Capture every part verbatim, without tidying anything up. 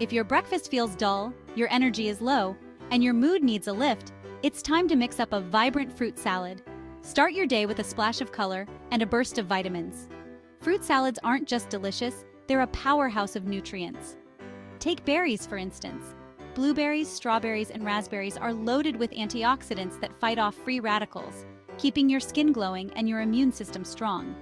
If your breakfast feels dull, your energy is low, and your mood needs a lift, it's time to mix up a vibrant fruit salad. Start your day with a splash of color and a burst of vitamins. Fruit salads aren't just delicious, they're a powerhouse of nutrients. Take berries, for instance. Blueberries, strawberries, and raspberries are loaded with antioxidants that fight off free radicals, keeping your skin glowing and your immune system strong.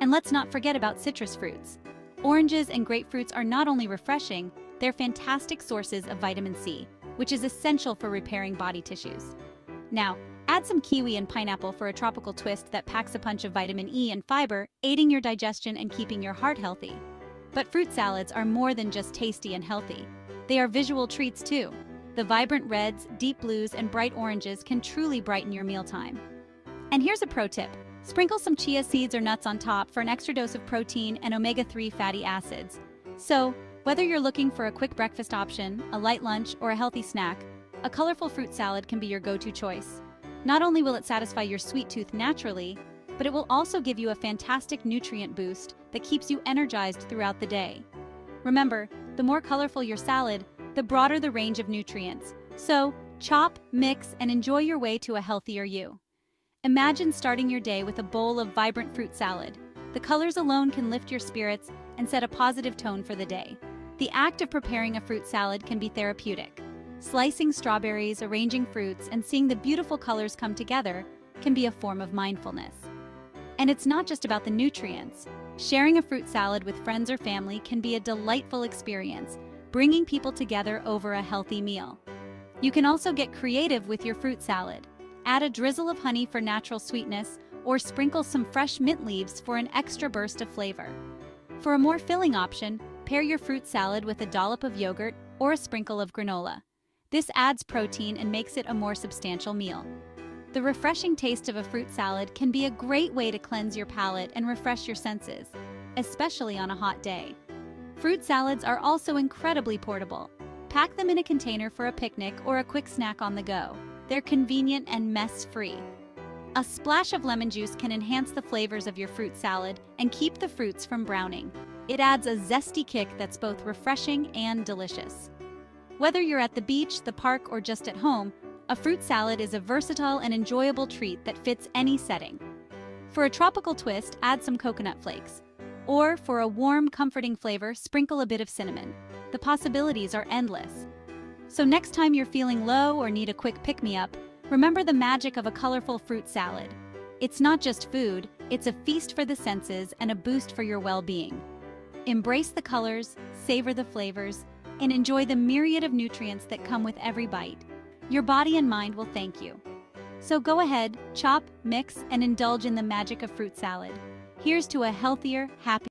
And let's not forget about citrus fruits. Oranges and grapefruits are not only refreshing, they're fantastic sources of vitamin C, which is essential for repairing body tissues. Now, add some kiwi and pineapple for a tropical twist that packs a punch of vitamin E and fiber, aiding your digestion and keeping your heart healthy. But fruit salads are more than just tasty and healthy. They are visual treats too. The vibrant reds, deep blues, and bright oranges can truly brighten your mealtime. And here's a pro tip. Sprinkle some chia seeds or nuts on top for an extra dose of protein and omega three fatty acids. So, whether you're looking for a quick breakfast option, a light lunch, or a healthy snack, a colorful fruit salad can be your go-to choice. Not only will it satisfy your sweet tooth naturally, but it will also give you a fantastic nutrient boost that keeps you energized throughout the day. Remember, the more colorful your salad, the broader the range of nutrients. So, chop, mix, and enjoy your way to a healthier you. Imagine starting your day with a bowl of vibrant fruit salad. The colors alone can lift your spirits and set a positive tone for the day. The act of preparing a fruit salad can be therapeutic. Slicing strawberries, arranging fruits, and seeing the beautiful colors come together can be a form of mindfulness. And it's not just about the nutrients. Sharing a fruit salad with friends or family can be a delightful experience, bringing people together over a healthy meal. You can also get creative with your fruit salad. Add a drizzle of honey for natural sweetness, or sprinkle some fresh mint leaves for an extra burst of flavor. For a more filling option, pair your fruit salad with a dollop of yogurt or a sprinkle of granola. This adds protein and makes it a more substantial meal. The refreshing taste of a fruit salad can be a great way to cleanse your palate and refresh your senses, especially on a hot day. Fruit salads are also incredibly portable. Pack them in a container for a picnic or a quick snack on the go. They're convenient and mess-free. A splash of lemon juice can enhance the flavors of your fruit salad and keep the fruits from browning. It adds a zesty kick that's both refreshing and delicious. Whether you're at the beach, the park, or just at home, a fruit salad is a versatile and enjoyable treat that fits any setting. For a tropical twist, add some coconut flakes. Or, for a warm, comforting flavor, sprinkle a bit of cinnamon. The possibilities are endless. So next time you're feeling low or need a quick pick-me-up, remember the magic of a colorful fruit salad. It's not just food, it's a feast for the senses and a boost for your well-being. Embrace the colors, savor the flavors, and enjoy the myriad of nutrients that come with every bite. Your body and mind will thank you. So go ahead, chop, mix, and indulge in the magic of fruit salad. Here's to a healthier, happier